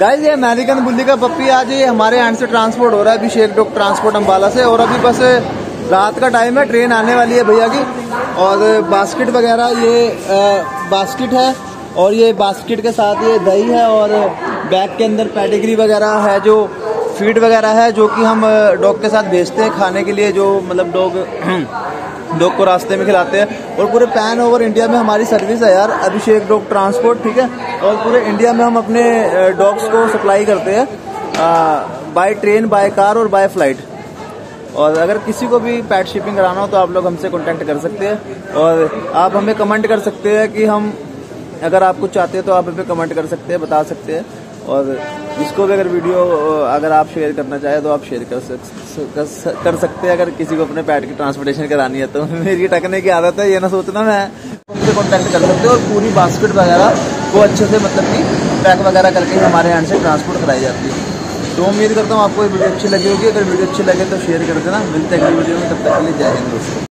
Guys ये American बुल्ली का पप्पी आज ये हमारे यहाँ से ट्रांसपोर्ट हो रहा है अभिषेक डॉग ट्रांसपोर्ट अम्बाला से। और अभी बस रात का टाइम है, ट्रेन आने वाली है भैया की। और बास्केट वगैरह ये बास्केट है और ये बास्केट के साथ ये दही है और बैग के अंदर पेडिग्री वगैरह है, जो फीड वगैरह है जो कि हम डॉग के साथ भेजते हैं खाने के लिए, जो मतलब डॉग को रास्ते में खिलाते हैं। और पूरे पैन ओवर इंडिया में हमारी सर्विस है यार, अभिषेक डॉग ट्रांसपोर्ट, ठीक है। और पूरे इंडिया में हम अपने डॉग्स को सप्लाई करते हैं बाय ट्रेन, बाय कार और बाय फ्लाइट। और अगर किसी को भी पैट शिपिंग कराना हो तो आप लोग हमसे कॉन्टैक्ट कर सकते हैं। और आप हमें कमेंट कर सकते हैं कि हम अगर आप कुछ चाहते हैं तो आप हमें कमेंट कर सकते हैं, बता सकते हैं। और जिसको भी अगर वीडियो अगर आप शेयर करना चाहें तो आप शेयर कर सकते हैं। अगर किसी को अपने पैट की ट्रांसपोर्टेशन करानी है तो मेरी टकने की आदत है, ये ना सोचना मैं हमसे कॉन्टैक्ट कर सकते हैं। और पूरी बास्केट वगैरह को अच्छे से मतलब कि पैक वगैरह करके हमारे यहाँ से ट्रांसपोर्ट कराई जाती है। तो उम्मीद करता हूँ आपको वीडियो अच्छी लगी होगी। अगर वीडियो अच्छी लगे तो शेयर कर देना। मिलते हैं अगली वीडियो में, तब तक के लिए जय हिंद दोस्तों।